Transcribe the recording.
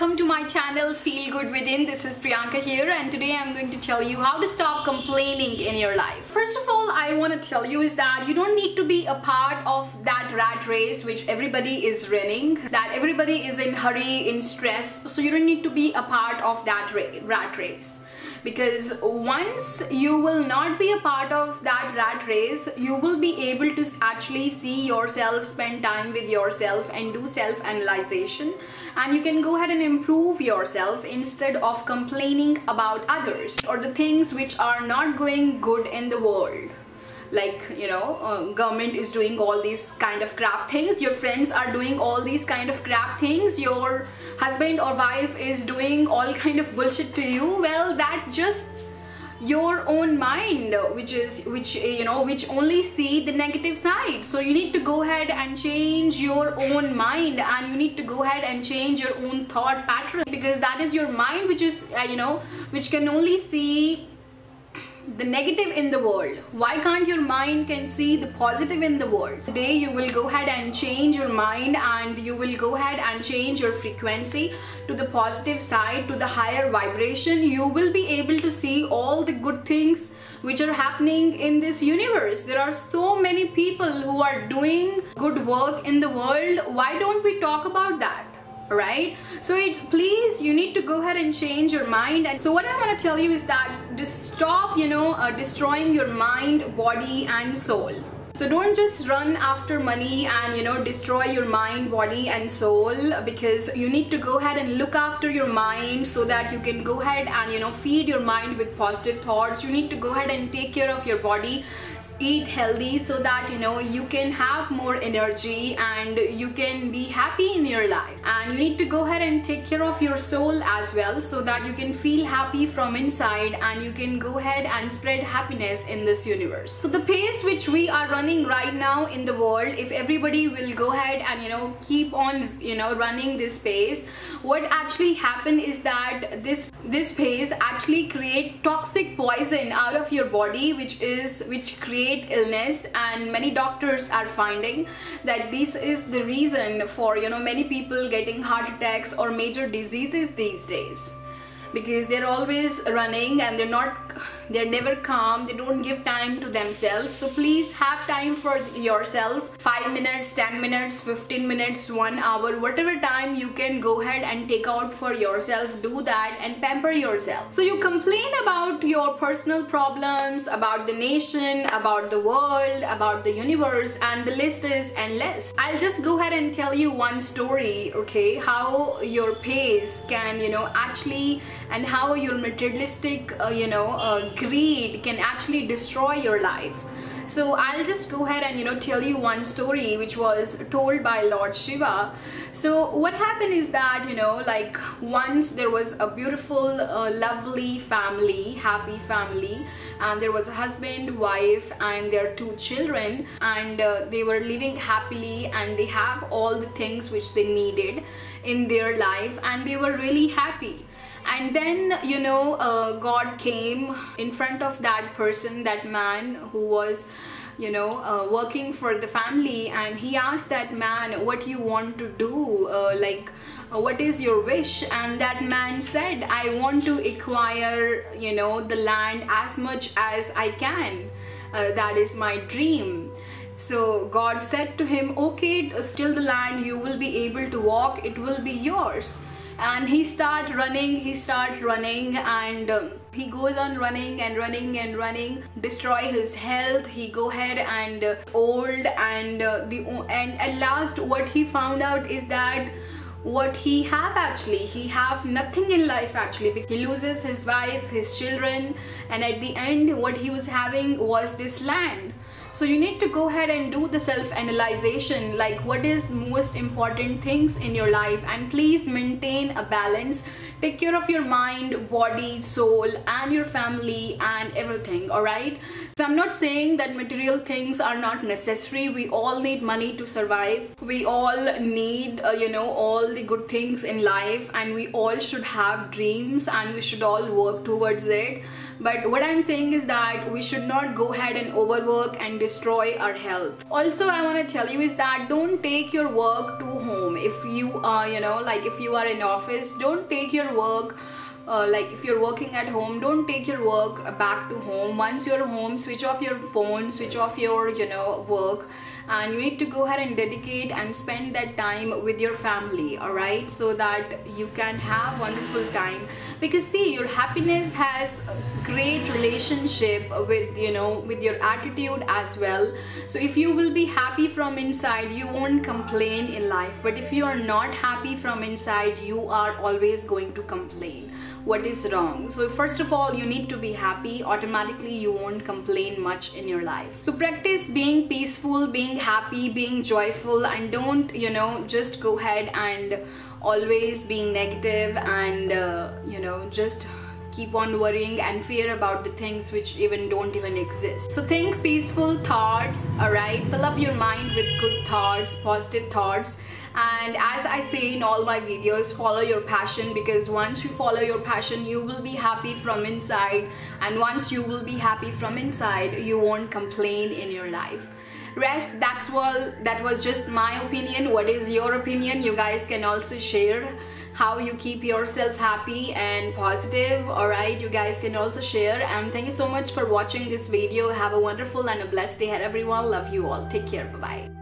welcome to my channel Feel Good Within. This is Priyanka here, and today I'm going to tell you how to stop complaining in your life. First of all, I want to tell you is that you don't need to be a part of that rat race which everybody is running, that everybody is in hurry, in stress. So you don't need to be a part of that rat race, because once you will not be a part of that rat race, you will be able to actually see yourself, spend time with yourself and do self-analyzation, and you can go ahead and improve yourself instead of complaining about others or the things which are not going good in the world. Like, you know, government is doing all these kind of crap things, your friends are doing all these kind of crap things, your husband or wife is doing all kind of bullshit to you. Well, that's just your own mind which only see the negative side. So you need to go ahead and change your own mind, and you need to go ahead and change your own thought pattern, because that is your mind which is which can only see the negative in the world. Why can't your mind can see the positive in the world? Today you will go ahead and change your mind, and you will go ahead and change your frequency to the positive side, to the higher vibration. You will be able to see all the good things which are happening in this universe. There are so many people who are doing good work in the world. Why don't we talk about that? Right? So please, you need to go ahead and change your mind. And so what I want to tell you is that just stop destroying your mind, body and soul. So don't just run after money and destroy your mind, body and soul, because you need to go ahead and look after your mind so that you can go ahead and feed your mind with positive thoughts. You need to go ahead and take care of your body, eat healthy, so that you can have more energy and you can be happy in your life. And you need to go ahead and take care of your soul as well, so that you can feel happy from inside and you can go ahead and spread happiness in this universe. So the pace which we are running right now in the world, if everybody will go ahead and keep on running this pace, what actually happen is that this pace actually create toxic poison out of your body, which create illness. And many doctors are finding that this is the reason for many people getting heart attacks or major diseases these days, because they're always running and they're never calm. They don't give time to themselves. So please have time for yourself. 5 minutes, 10 minutes, 15 minutes, 1 hour, whatever time you can go ahead and take out for yourself, do that and pamper yourself. So you complain about your personal problems, about the nation, about the world, about the universe, and the list is endless. I'll just go ahead and tell you one story, okay, how your pace can actually, and how your materialistic greed can actually destroy your life. So I'll just go ahead and tell you one story which was told by Lord Shiva. So what happened is that once there was a beautiful lovely family, happy family, and there was a husband, wife and their 2 children, and they were living happily, and they have all the things which they needed in their life, and they were really happy. And then God came in front of that person, that man who was working for the family, and he asked that man, what you want to do, what is your wish? And that man said, I want to acquire the land as much as I can, that is my dream. So God said to him, okay, till the land you will be able to walk, it will be yours. And he started running, and he goes on running and running and running, destroy his health. He go ahead and old, and at last what he found out is that what he have actually, he have nothing in life actually. He loses his wife, his children, and at the end what he was having was this land. So you need to go ahead and do the self-analyzation, like what is most important things in your life, and please maintain a balance. Take care of your mind, body, soul and your family and everything, alright? So I'm not saying that material things are not necessary. We all need money to survive. We all need all the good things in life, and we all should have dreams and we should all work towards it. But what I'm saying is that we should not go ahead and overwork and destroy our health. Also, I want to tell you is that don't take your work to home. If you are, if you are in office, don't take your work. If you're working at home, don't take your work back to home. Once you're home, switch off your phone, switch off your work, and you need to go ahead and dedicate and spend that time with your family, all right, so that you can have wonderful time. Because see, your happiness has a great relationship with with your attitude as well. So if you will be happy from inside, you won't complain in life. But if you are not happy from inside, you are always going to complain. What is wrong? So first of all, you need to be happy. Automatically you won't complain much in your life. So practice being peaceful, being happy, being joyful, and don't just go ahead and always being negative and just keep on worrying and fear about the things which don't even exist. So think peaceful thoughts, all right? Fill up your mind with good thoughts, positive thoughts. And as I say in all my videos, follow your passion, because once you follow your passion, you will be happy from inside, and once you will be happy from inside, you won't complain in your life. Rest, that's all. That was just my opinion. What is your opinion? You guys can also share how you keep yourself happy and positive, all right? You guys can also share. And thank you so much for watching this video. Have a wonderful and a blessed day ahead, everyone. Love you all. Take care. Bye-bye.